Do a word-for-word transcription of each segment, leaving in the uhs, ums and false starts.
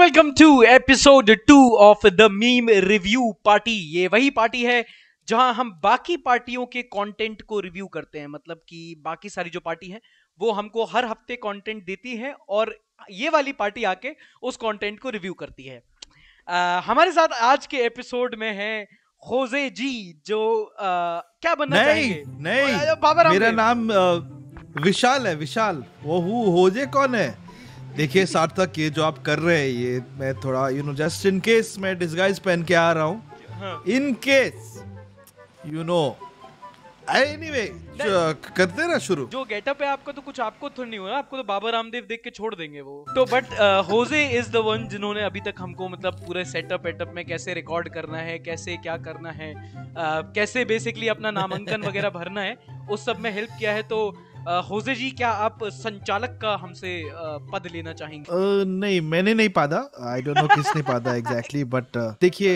welcome to episode two of the Meme Review Party। ये वही party है जहां हम बाकी पार्टियों के कंटेंट को रिव्यू करते हैं, मतलब कि बाकी सारी जो पार्टी है वो हमको हर हफ्ते कंटेंट देती है और ये वाली पार्टी आके उस कंटेंट को रिव्यू करती है। आ, हमारे साथ आज के एपिसोड में है खोजे जी, जो आ, क्या बनना चाहिए? नहीं, नहीं, मेरा नाम आ, विशाल है। विशाल वो होजे कौन है? देखिए सार्थक, ये जो आप कर रहे हैं ये मैं थोड़ा you know just in case मैं डिस्गाइज पहन के आ रहा हूँ, in case you know. Anyway करते ना शुरू। जो गेटअप है आपका तो कुछ आपको थोड़ी नहीं हुआ, आपको तो बाबा रामदेव देख के छोड़ देंगे वो तो। But Jose is the one जिन्होंने अभी तक हमको मतलब पूरे सेटअप एटअप में कैसे रिकॉर्ड करना है, कैसे क्या करना है, uh, कैसे बेसिकली अपना नामांकन वगैरह भरना है, उस सब में हेल्प किया है। तो होजे जी, क्या आप संचालक का हमसे पद लेना चाहेंगे? uh, नहीं, मैंने नहीं पादा। आई डोंट नो किसने पादा एग्जैक्टली, बट देखिए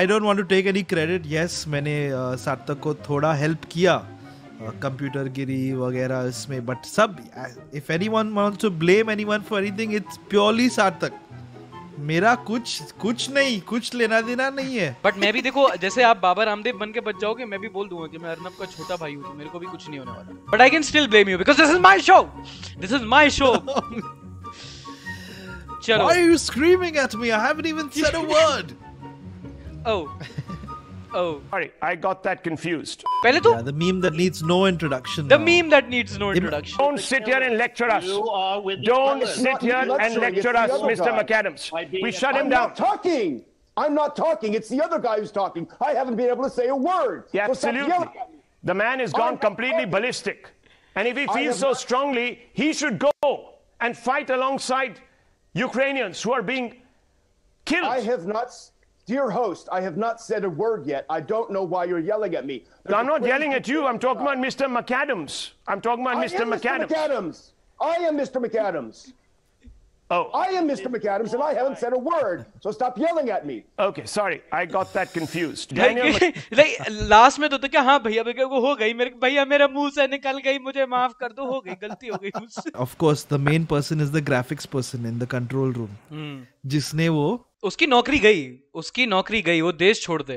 I don't want to take any credit. Yes, मैंने uh, सार्थक को थोड़ा हेल्प किया, कंप्यूटर गिरी वगैरह इसमें, बट सब if anyone wants to blame anyone for anything it's purely Sarthak. मेरा कुछ कुछ नहीं, कुछ लेना देना नहीं है। बट मैं भी देखो, जैसे आप बाबा रामदेव बन के बच जाओगे, मैं भी बोल दूंगा कि मैं अर्नब का छोटा भाई हूँ, मेरे को भी कुछ नहीं होने वाला। But I can still blame you because this is my show, this is my show. चलो। Why are you screaming at me? I haven't even said a word. Oh. Oh. Sorry, I got that confused. पहले तो yeah, the meme that needs no introduction. The now. meme that needs no introduction. Don't sit here and lecture us. You are with Don't sit here and lecture us, Mister McAdams. We shut him I'm down. I'm not talking. I'm not talking. It's the other guy who's talking. I haven't been able to say a word. Yeah, absolutely. So the man has gone I'm completely talking. ballistic. And if he feels so not... strongly, he should go and fight alongside Ukrainians who are being killed. I have not... Dear host, I have not said a word yet. I don't know why you're yelling at me. No, I'm not yelling at you. I'm talking about Mister McAdams. I'm talking about Mister McAdams. Mister McAdams. I am Mister McAdams. Oh. I am Mister McAdams and I haven't said a word. So stop yelling at me. Okay, sorry. I got that confused. Daniel like last mein to tha kya ha bhaiya bhaiya ko ho gayi mere bhaiya mera muh se nikal gayi mujhe maaf kar do ho gayi galti ho gayi mujhse. Of course the main person is the graphics person in the control room. Hmm. Jisne wo उसकी नौकरी गई, उसकी नौकरी गई, वो देश छोड़ दे।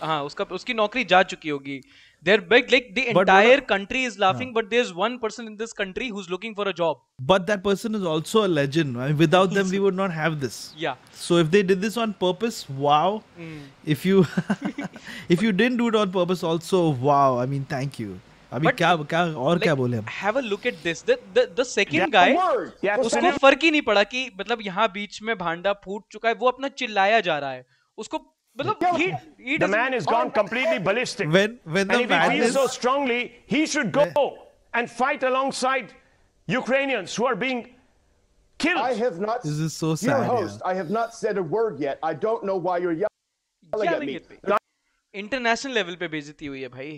हाँ, उसका उसकी नौकरी जा चुकी होगी। They're big, like the entire country is laughing, but there's one person in this country who's looking for a job. But that person is also a legend. I mean, without them, we would not have this. Yeah. So if they did this on purpose, wow. Mm. If you, if you didn't do it on purpose, also wow. I mean, thank you. अभी क्या क्या और क्या बोले हम? Have a look at this. The the the second guy, उसको फर्क ही नहीं पड़ा कि मतलब यहाँ बीच में भांडा फूट चुका है, वो अपना चिल्लाया जा रहा है, उसको मतलब he he the man has gone completely ballistic. When when the man feels so strongly, he should go and fight alongside Ukrainians who are being killed. I have not. This is so sad. Your host, I have not said a word yet. I don't know why you're yelling at me. International level पे बेइज्जती हुई है भाई.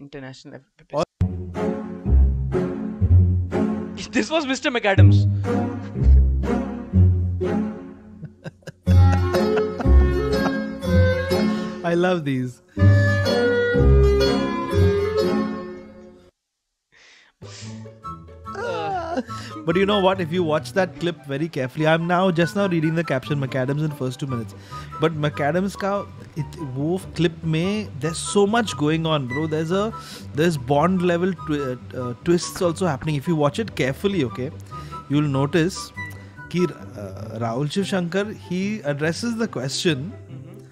International level. This was Mister McAdams. I love these. But you know what? If you watch that clip very carefully, I'm now just now reading the caption McAdams in the first two minutes. But McAdams का it, वो clip में there's so much going on, bro. There's a there's Bond level twi uh, twists also happening. If you watch it carefully, okay, you'll notice कि uh, Rahul Shivshankar he addresses the question mm-hmm.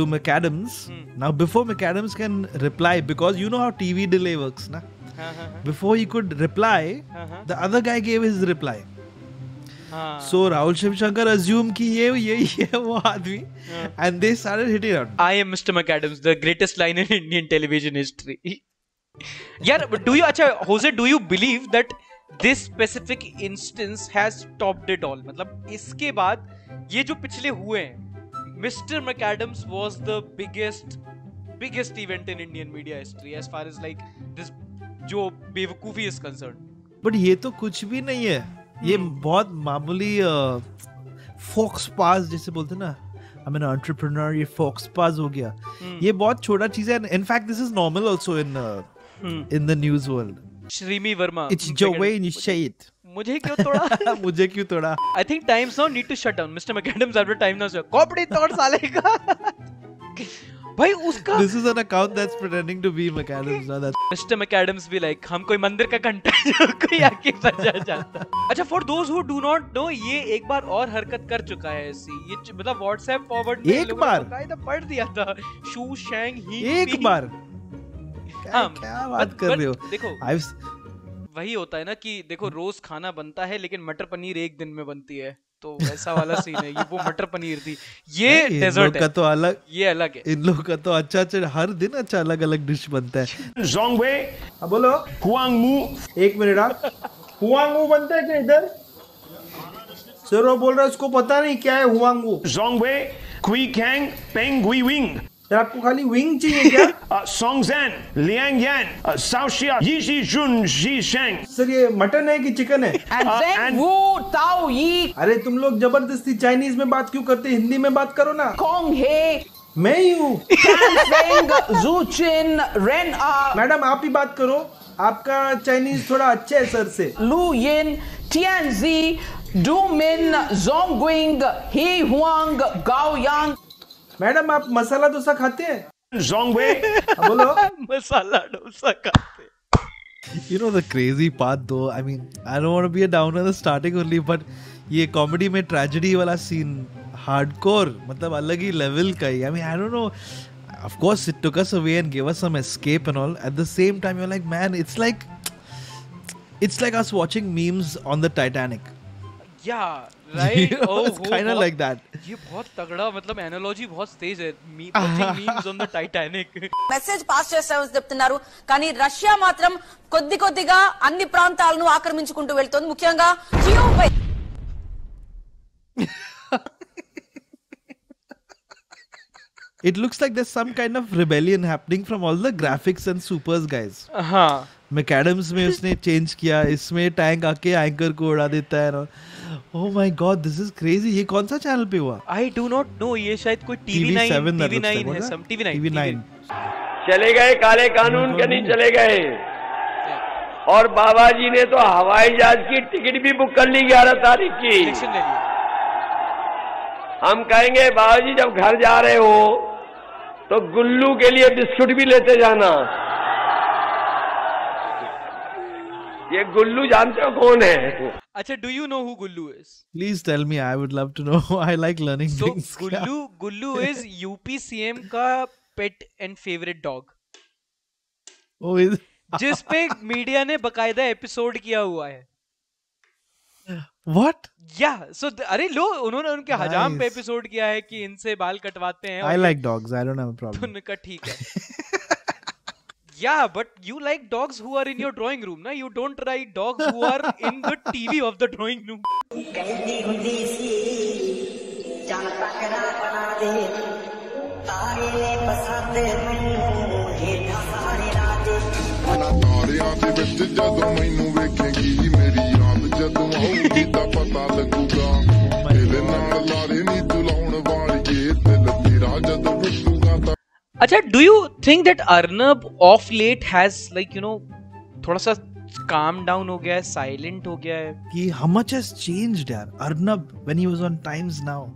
to McAdams. Mm. Now before McAdams can reply, because you know how T V delay works, na? Before he could reply, uh-huh. the other guy gave his reply. Uh-huh. So Rahul Shivshankar assumed कि ये ये ये वो आदमी, and they started hitting out. I am Mister McAdams, the greatest line in Indian television history. Yeah, but do you अच्छा Jose, do you believe that this specific instance has topped it all? मतलब इसके बाद ये जो पिछले हुए हैं, Mister McAdams was the biggest biggest event in Indian media history as far as like this जो बेवकूफी इज कंसर्न। बट ये तो कुछ भी नहीं है, ये बहुत मामूली फॉक्स पास जैसे बोलते हैं ना, आई एम एन एंटरप्रेन्योर, ये फॉक्स पास हो गया, ये बहुत छोटा चीज है। In fact this is normal also in in the news world. Shrimi Verma, it's जो वे निश्चित मुझे क्यों तोड़ा मुझे क्यों तोड़ा I think Times Now need to shut down mister McAdams after time now कॉपड़ी तोड़ साले का भाई उसका this is an account that's pretending to be McAdams ना दैट मिस्टर मैकडम्स भी लाइक हम कोई मंदिर का घंटा जो कोई आके बजा जाता अच्छा for those who do not know ये एक बार और हरकत कर चुका है ऐसी ये मतलब व्हाट्सएप फॉरवर्ड में लोगों ने कायदा पढ़ दिया था शू शैंग ही एक बार क्या बात कर रहे हो देखो वही होता है ना कि देखो रोज खाना बनता है लेकिन मटर पनीर एक दिन में बनती है तो वैसा वाला सीन है ये वो मटर पनीर थी ये डेजर्ट है तो अलग ये अलग है इन लोगों का तो अच्छा अच्छा हर दिन अच्छा अलग अलग डिश बनता है जोंग वे बोलो हुआंगमू एक मिनट आप हुआंगमू बनता है क्या इधर सर वो बोल रहा है उसको पता नहीं क्या है हुआंगमू जोंग वे क्वी कैंग पेंग गुई विंग आपको खाली विंग चाहिए क्या सोंगजैन लियांग यान साउशिया यीशी जुन जी शेंग सर ये मटन है कि चिकन है एंड वो ताओ यी अरे तुम लोग जबरदस्ती चाइनीज में बात क्यों करते हिंदी में बात करो ना कॉन्ग है मैं ही हूँ मैडम आप ही बात करो आपका चाइनीज थोड़ा अच्छा है सर से लू येन टियानजी डू मिन जोंगविंग ही हुआंग गाओयांग मैडम आप मसाला डोसा खाते हैं जोंगवे बोलो मसाला डोसा खाते हैं you know the crazy part though I mean I don't want to be a downer the starting only but ये कॉमेडी में ट्रेजेडी वाला सीन हार्डकोर मतलब अलग ही लेवल का ही I mean I don't know of course it took us away and give us some escape and all at the same time you are like man it's like it's like us watching memes on the Titanic या right kind of like that ये बहुत तगड़ा मतलब analogy बहुत तेज है memes on the Titanic message pass చేసామని చెప్తున్నారు కానీ రష్యా మాత్రం కొద్ది కొద్దిగా అన్ని ప్రాంతాలను ఆక్రమించుకుంటూ వెళ్తోంది ముఖ్యంగా కియవ్ పై It looks like there's some kind of rebellion happening from all the graphics and supers guys ha McAdams में उसने चेंज किया इसमें टैंक आके एंकर को उड़ा देता है ना oh my god this is crazy ये कौन सा चैनल पे हुआ I do not know ये शायद कोई टीवी नाइन है some टीवी नाइन चले गए काले कानून के नहीं चले गए और बाबा जी ने तो हवाई जहाज की टिकट भी बुक कर ली ग्यारह तारीख की हम कहेंगे बाबा जी जब घर जा रहे हो तो गुल्लू के लिए बिस्कुट भी लेते जाना ये गुल्लू जानते हो कौन है अच्छा do you know who Gullu is please tell me I would love to know I like learning things Gullu Gullu is UPCM का pet and favourite dog oh is जिस पे मीडिया ने बकायदा एपिसोड किया हुआ है व्हाट या सो अरे लो उन्होंने उनके nice. हजाम पे एपिसोड किया है कि इनसे बाल कटवाते हैं I like dogs I don't have a problem उनका ठीक है Yeah, but you like dogs who are in your drawing room, na? You don't like dogs who are in the T V of the drawing room. अच्छा do you think that Arnab of late has like you know थोड़ा सा calm down हो गया है silent हो गया है कि हाउ मच हैज चेंज्ड यार Arnab when he was on Times Now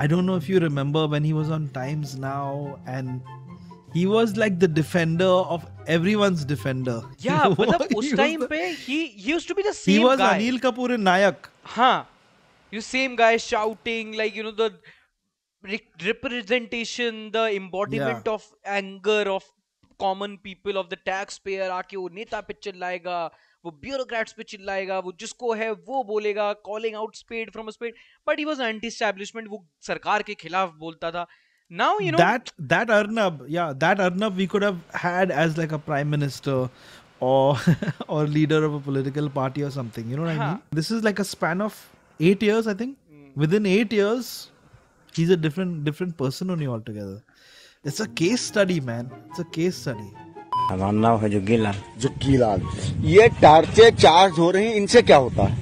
I don't know if you remember when he was on Times Now and he was like the defender of everyone's defender या मतलब उस time पे he used to be the same guy he was Anil Kapoor in Nayak हां you same guy shouting like you know the representation the embodiment yeah. of anger of common people of the taxpayer आके वो नेता पे चिल्लाएगा वो bureaucrats पे चिल्लाएगा वो जिसको है वो बोलेगा calling out spade from a spade but he was anti-establishment वो सरकार के खिलाफ बोलता था now you know that that Arnab yeah that Arnab we could have had as like a prime minister or or leader of a political party or something you know what हाँ. I mean this is like a span of eight years I think mm. within eight years he's a different different person only altogether it's a case study man it's a case study हमारा है जुग्गीलाल जुग्गीलाल ये टार्चे charge हो रहे हैं इनसे क्या होता है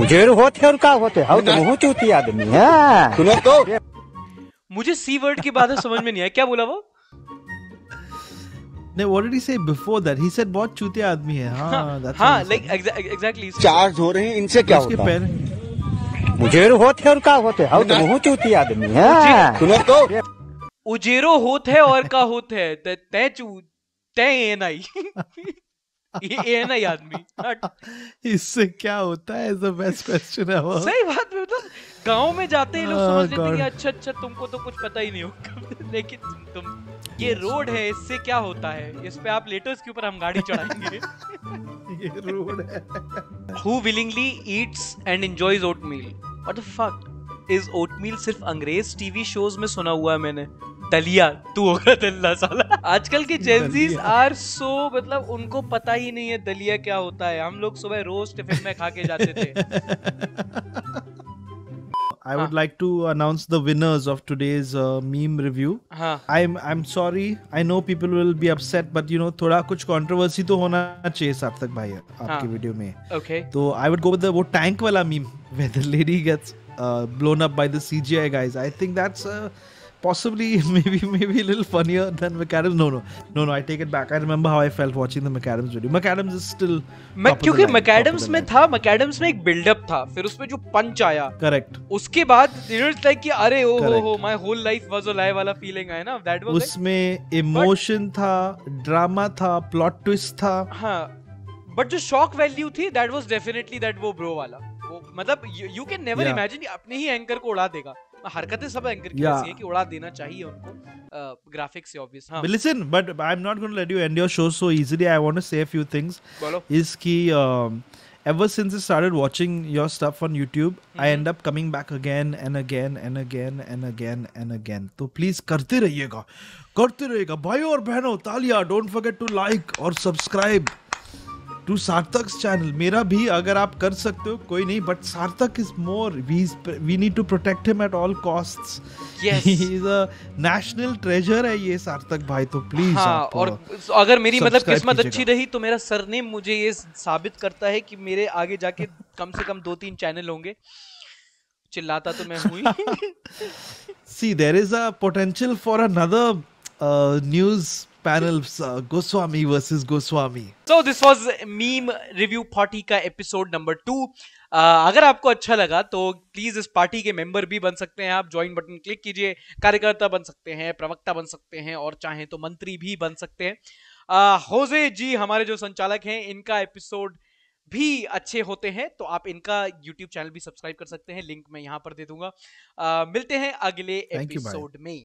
मुझे होते और क्या होते हैं बहुत चूती आदमी है सुनो तो मुझे सी वर्ड की बात समझ में नहीं आया क्या बोला वो No, what did he say before that? He said बहुत चूतिया आदमी है. हाँ, that's हाँ, like exa- exactly. Charge हो रहे हैं इनसे क्या होता है? उजेरो होते हैं और क्या होते हैं? हाँ, तो बहुत चूतिया आदमी है. सुनो तो. उजेरो होते हैं और क्या होते हैं? ते ते चू ते ये नहीं. ये ना आदमी इससे क्या होता है is the best question ever. सही बात है, मतलब गांव में जाते ही लोग समझ लेते हैं अच्छा अच्छा तुमको तो कुछ पता ही नहीं होगा, लेकिन तुम ये रोड है इससे क्या होता है, इस पे आप लेटर्स के ऊपर हम गाड़ी चढ़ाएंगे. ये रोड है. Who willingly eats and enjoys oatmeal? What the fuck is oatmeal? सिर्फ अंग्रेज टीवी शोज में सुना हुआ है मैंने. दलिया तू होगा दल्ला साला. आजकल के जेंजीज आर सो, मतलब उनको पता ही नहीं है दलिया क्या होता है. हम लोग सुबह रोज टिफिन में खा के जाते थे. I would like to announce the winners of today's uh, meme review. हाँ. I'm I'm sorry. I know people will be upset, but you know थोड़ा कुछ controversy तो होना चाहिए सार्थक भाई आपकी वीडियो में. Okay. तो I would go with the वो tank वाला meme where the lady gets uh, blown up by the C G I guys. I think that's uh, possibly maybe maybe a little funnier than McAdams. No no no no. I take it back. I remember how I felt watching the McAdams video. McAdams is still. क्योंकि McAdams में था, McAdams में एक build-up था, फिर उसमें जो punch आया. Correct. उसके बाद it's like कि अरे ओ हो हो my whole life was a lie वाला feeling आया ना. That was. उसमें emotion था, drama था, plot twist था. हाँ. But जो shock value थी, that was definitely that वो bro वाला. मतलब you can never imagine अपने ही anchor को उड़ा देगा. हरकतें सब एंकर की ऐसी है कि उड़ा देना चाहिए उनको ग्राफिक्स से ऑब्वियस. हां listen, but I am not going to let you and your show so easily. I want to say a few things. Is की ever since I started watching your stuff on YouTube, I end up coming back again and again and again and again and again. तो please करते रहिएगा करते रहिएगा भाइयों और बहनों. तालियां. डोंट फॉरगेट टू लाइक और सब्सक्राइब टू सार्थक चैनल. मेरा भी अगर आप कर सकते हो कोई नहीं, but Sarthak is more. We need to protect him at all costs. National treasure है ये सार्थक भाई, तो प्लीज. हाँ, और अगर मेरी मतलब किस्मत अच्छी रही तो मेरा सरनेम मुझे ये साबित करता है कि मेरे आगे जाके कम से कम दो तीन चैनल होंगे. चिल्लाता तो मैं हूँ. See there is a potential for another news panels, uh, Goswami versus Goswami. So this was Meme Review Party का episode number two. uh, अगर आपको अच्छा लगा तो please इस party के member भी बन सकते हैं आप. join button click कीजिए. कार्यकर्ता बन सकते हैं, प्रवक्ता बन सकते हैं, और चाहें तो मंत्री भी बन सकते हैं. uh, होजे जी हमारे जो संचालक हैं इनका episode भी अच्छे होते हैं, तो आप इनका YouTube चैनल भी सब्सक्राइब कर सकते हैं. लिंक मैं यहाँ पर दे दूंगा. uh, मिलते हैं अगले एपिसोड में.